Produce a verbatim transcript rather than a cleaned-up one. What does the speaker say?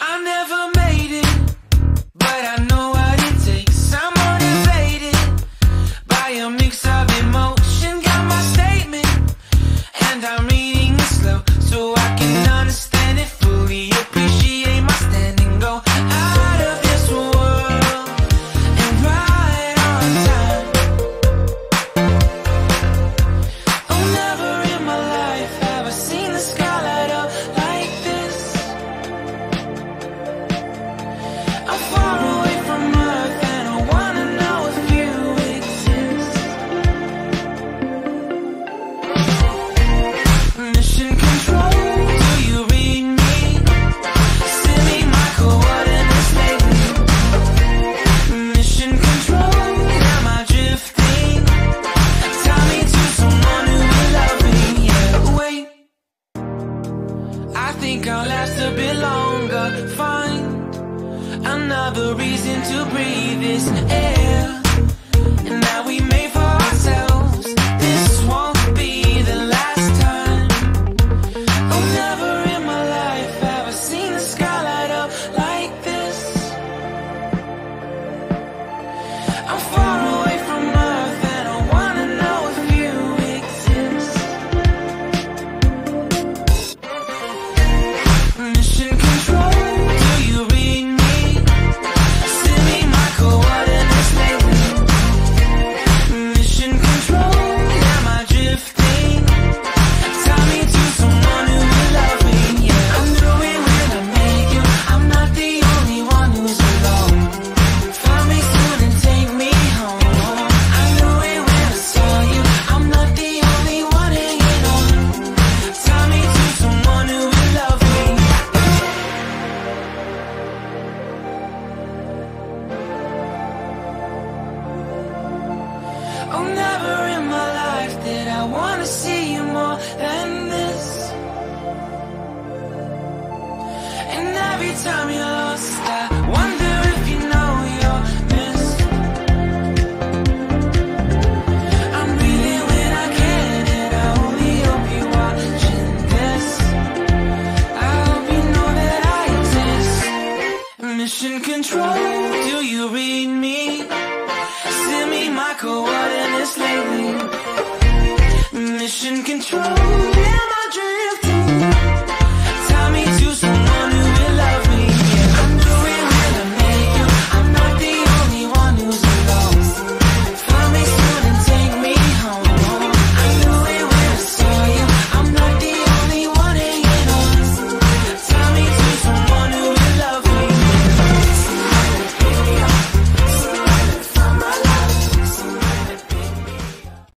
I never made it, but I know what it takes. I'm motivated by a mix of emotion. Got my statement, and I'm reading it slow, so I can understand it fully. Appreciate my stand and go out of this world and right on time. Oh, never in my life have I seen the sky light up like this. I'm far away from Earth and I wanna know if you exist. Mission control, do you read me? Send me my coordinates lately. Mission control, am I drifting? Tie me to someone who will love me, yeah. Wait, I think I'll last a bit longer. Find another reason to breathe this air, and now we made for ourselves. This won't be the last time. Oh, never in my life have I seen the sky light up like this. I'm far away from Earth and I wanna know if you exist. Mission control, do you read me? Send me my coordinates lately. Mission control, am I drifting? Tie me to someone who will love me, yeah. I knew it when I met you, I'm not the only one who's alone. Find me soon and take me home. I knew it when I saw you, I'm not the only one hanging on. Tie me to someone who will love me. Oh, never in my life did I wanna see you more than this. And every time you're lost, I wonder if you know you're missed. I'm breathing when I can, and I only hope you're watching this. I hope you know that I exist. Mission control, do you read me? Send me my coordinates lately. Mission control.